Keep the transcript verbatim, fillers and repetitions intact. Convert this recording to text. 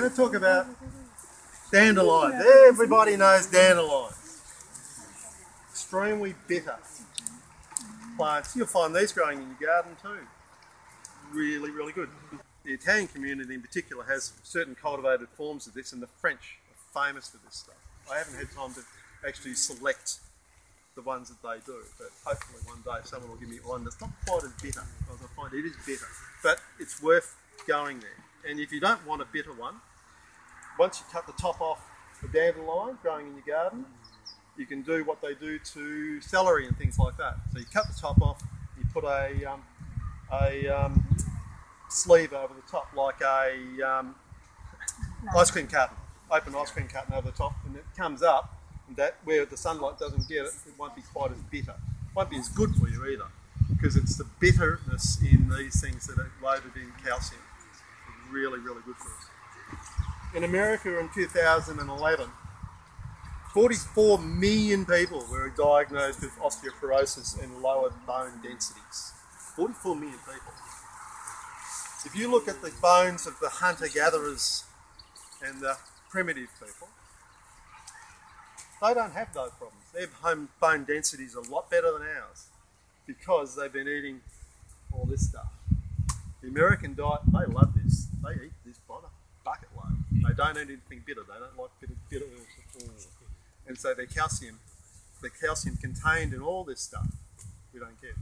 going to talk about dandelions. Everybody knows dandelions. Extremely bitter plants. You'll find these growing in your garden too. Really, really good. The Italian community in particular has certain cultivated forms of this, and the French are famous for this stuff. I haven't had time to actually select the ones that they do, but hopefully one day someone will give me one that's not quite as bitter, because I find it is bitter, but it's worth going there. And if you don't want a bitter one, once you cut the top off the dandelion growing in your garden, you can do what they do to celery and things like that. So you cut the top off, you put a, um, a um, sleeve over the top, like a um, ice cream carton, open ice cream carton over the top, and it comes up, and that where the sunlight doesn't get it, it won't be quite as bitter. It won't be as good for you either, because it's the bitterness in these things that are loaded in calcium. It's really, really good for us. In America in two thousand eleven, forty-four million people were diagnosed with osteoporosis and lower bone densities. forty-four million people. If you look at the bones of the hunter-gatherers and the primitive people, they don't have those problems. Their home bone density is a lot better than ours because they've been eating all this stuff. The American diet, they love this. They eat this by the bucket load. They don't eat anything bitter. They don't like bitter, bitter oils at all. And so their calcium, the calcium contained in all this stuff, we don't get.